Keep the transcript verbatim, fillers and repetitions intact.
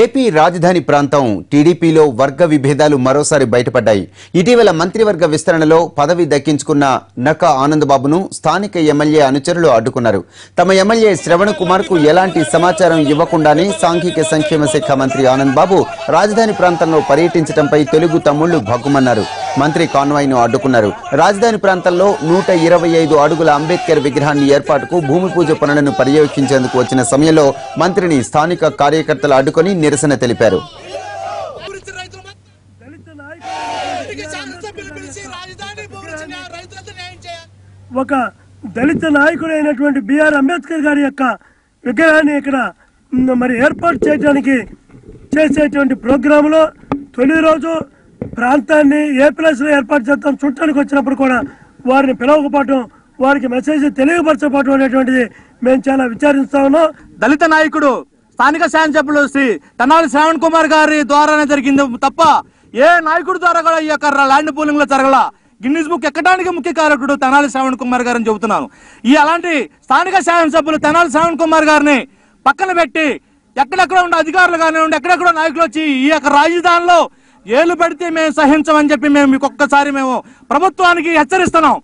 AP రాజధాని ప్రాంతం టీడీపీలో వర్గ విభేదాలు మరోసారి బయటపడ్డాయి. ఇటీవల మంత్రివర్గ విస్తరణలో పదవి దక్కించుకున్న నక్కా ఆనంద్ బాబును స్థానిక ఎమ్మెల్యే అనుచరులు అడ్డుకున్నారు. తమ ఎమ్మెల్యే శ్రవణ్ కుమార్ కు ఎలాంటి సమాచారం ఇవ్వకుండానే సాంఘిక సంక్షేమ శాఖ మంత్రి ఆనంద్ బాబు రాజధాని ప్రాంతంలో పర్యటించడంపై తెలుగు తమ్ముళ్లు భగ్గుమన్నారు. మంత్రి కాన్వాయ్ను అడ్డుకున్నారు. రాజధాని ప్రాంతంలో నూట ఇరవై ఐదు అడుగుల అంబేద్కర్ విగ్రహాన్ని ఏర్పాటుకు భూమి పూజ పనులను పర్యవేక్షించేందుకు వచ్చిన సమయంలో మంత్రిని స్థానిక కార్యకర్తలు అడ్డుకుని నిరసన తెలిపారు. ఒక దళిత నాయకుడైనటువంటి బిఆర్ అంబేద్కర్ గారి యొక్క విగ్రహాన్ని ఇక్కడ మరి ఏర్పాటు చేయడానికి చేసేటువంటి ప్రోగ్రాంలో తొలి రోజు ప్రాంతాన్ని ఏ ప్లేస్లో ఏర్పాటు చేద్దాం చూడటానికి వచ్చినప్పుడు కూడా వారిని పిలవకపోవటం, వారికి మెసేజ్ తెలియపరచకపోవటం అనేటువంటిది మేము చాలా విచారిస్తా ఉన్నాం. దళిత నాయకుడు స్థానిక శాసనసభ్యులు శ్రీ తనాలి శ్రావణ్ కుమార్ గారి ద్వారానే జరిగింది తప్ప ఏ నాయకుడి ద్వారా కూడా ఈ యొక్క ల్యాండ్ పూలింగ్ లో జరగల. గిన్నీస్ బుక్ ఎక్కడానికి ముఖ్య కారకుడు తనాలి శ్రావణ్ కుమార్ గారిని చెబుతున్నాను. ఈ అలాంటి స్థానిక శాసనసభ్యులు తనాలి శ్రావణ్ కుమార్ గారిని పక్కన పెట్టి ఎక్కడెక్కడ ఉన్న అధికారులు కానివ్వండి, ఎక్కడెక్కడ నాయకులు వచ్చి ఈ యొక్క రాజధానిలో ఏలు పెడితే మేము సహించమని చెప్పి మేము ఒక్కసారి మేము ప్రభుత్వానికి హెచ్చరిస్తున్నాం.